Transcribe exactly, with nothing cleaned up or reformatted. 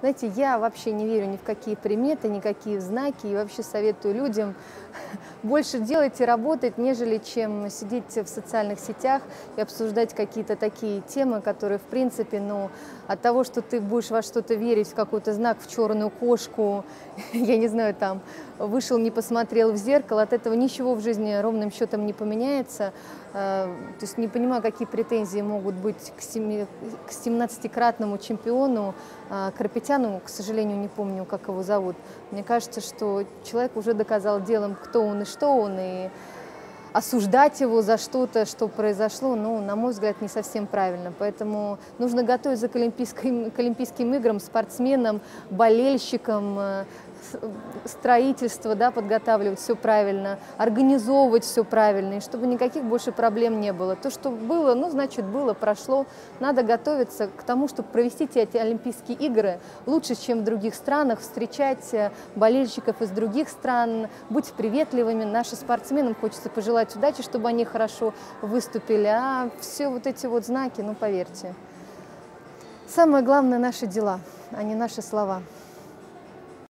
Знаете, я вообще не верю ни в какие приметы, ни в какие знаки, и вообще советую людям больше делать и работать, нежели чем сидеть в социальных сетях и обсуждать какие-то такие темы, которые, в принципе, ну, от того, что ты будешь во что-то верить, в какой-то знак, в черную кошку, я не знаю, там, вышел, не посмотрел в зеркало, от этого ничего в жизни ровным счетом не поменяется. То есть не понимаю, какие претензии могут быть к семнадцатикратному чемпиону Карапетяну, к сожалению, не помню, как его зовут. Мне кажется, что человек уже доказал делом, кто он и что он, и осуждать его за что-то, что произошло, ну, на мой взгляд, не совсем правильно. Поэтому нужно готовиться к олимпийским, к олимпийским играм, спортсменам, болельщикам, строительство, да, подготавливать все правильно, организовывать все правильно, и чтобы никаких больше проблем не было. То, что было, ну, значит, было, прошло. Надо готовиться к тому, чтобы провести эти Олимпийские игры лучше, чем в других странах, встречать болельщиков из других стран, быть приветливыми. Нашим спортсменам хочется пожелать удачи, чтобы они хорошо выступили. А все вот эти вот знаки, ну, поверьте, самое главное — наши дела, а не наши слова.